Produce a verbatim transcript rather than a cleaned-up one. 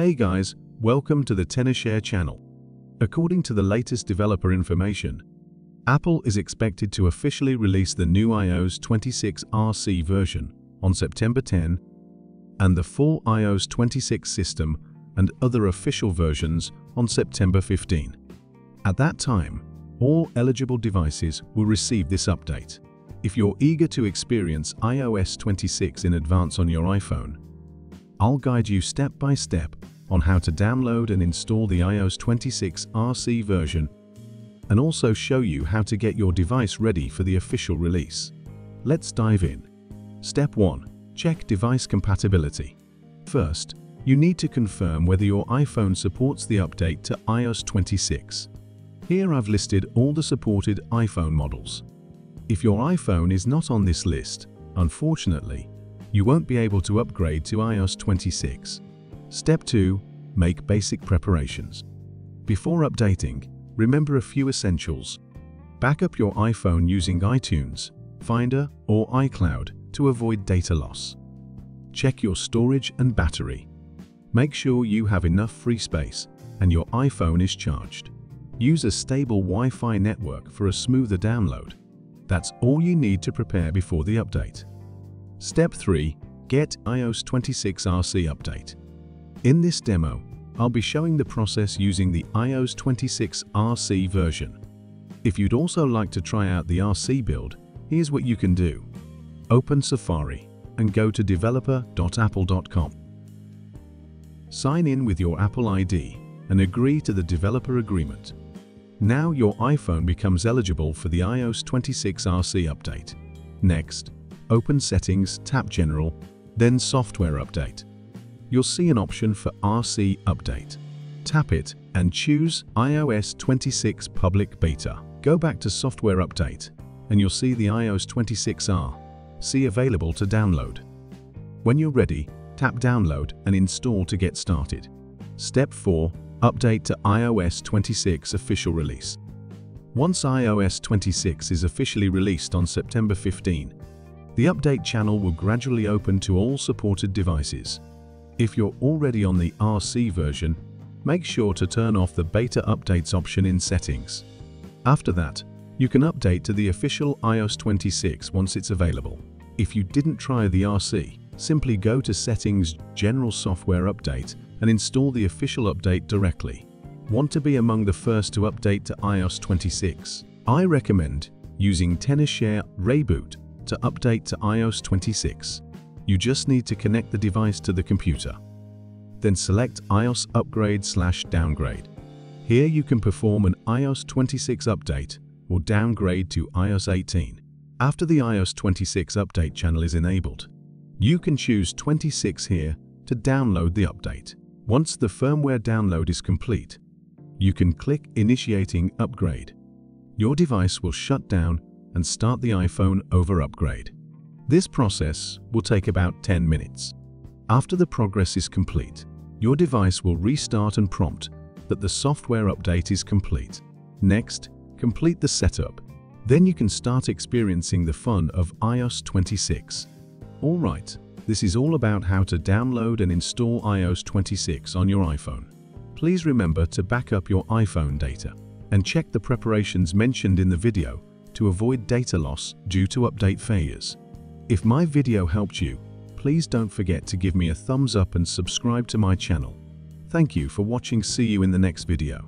Hey guys, welcome to the Tenorshare channel. According to the latest developer information, Apple is expected to officially release the new i O S twenty-six R C version on September tenth, and the full i O S twenty-six system and other official versions on September fifteenth. At that time, all eligible devices will receive this update. If you're eager to experience i O S twenty-six in advance on your iPhone, I'll guide you step by step on how to download and install the i O S twenty-six R C version, and also show you how to get your device ready for the official release. Let's dive in. Step one. Check device compatibility. First, you need to confirm whether your iPhone supports the update to i O S twenty-six. Here I've listed all the supported iPhone models. If your iPhone is not on this list, unfortunately, you won't be able to upgrade to i O S twenty-six. Step two. Make basic preparations. Before updating, remember a few essentials. Back up your iPhone using iTunes, Finder, or iCloud to avoid data loss. Check your storage and battery. Make sure you have enough free space and your iPhone is charged. Use a stable Wi-Fi network for a smoother download. That's all you need to prepare before the update. Step three. Get i O S twenty-six R C update. In this demo, I'll be showing the process using the i O S twenty-six R C version. If you'd also like to try out the R C build, here's what you can do. Open Safari and go to developer dot apple dot com. Sign in with your Apple I D and agree to the developer agreement. Now your iPhone becomes eligible for the i O S twenty-six R C update. Next, open Settings, tap General, then Software Update. You'll see an option for R C Update. Tap it and choose i O S twenty-six Public Beta. Go back to Software Update and you'll see the i O S twenty-six R C available to download. When you're ready, tap Download and Install to get started. Step four. Update to i O S twenty-six official release. Once i O S twenty-six is officially released on September fifteenth, the update channel will gradually open to all supported devices. If you're already on the R C version, make sure to turn off the Beta Updates option in Settings. After that, you can update to the official i O S twenty-six once it's available. If you didn't try the R C, simply go to Settings, General Software Update, and install the official update directly. Want to be among the first to update to i O S twenty-six? I recommend using Tenorshare ReiBoot to update to i O S twenty-six. You just need to connect the device to the computer. Then select iOS upgrade slash downgrade. Here you can perform an i O S twenty-six update or downgrade to i O S eighteen. After the i O S twenty-six update channel is enabled, you can choose twenty-six here to download the update. Once the firmware download is complete, you can click Initiating Upgrade. Your device will shut down and start the iPhone over upgrade. This process will take about ten minutes. After the progress is complete, your device will restart and prompt that the software update is complete. Next, complete the setup. Then you can start experiencing the fun of i O S twenty-six. All right, this is all about how to download and install i O S twenty-six on your iPhone. Please remember to back up your iPhone data and check the preparations mentioned in the video to avoid data loss due to update failures. If my video helped you, please don't forget to give me a thumbs up and subscribe to my channel. Thank you for watching. See you in the next video.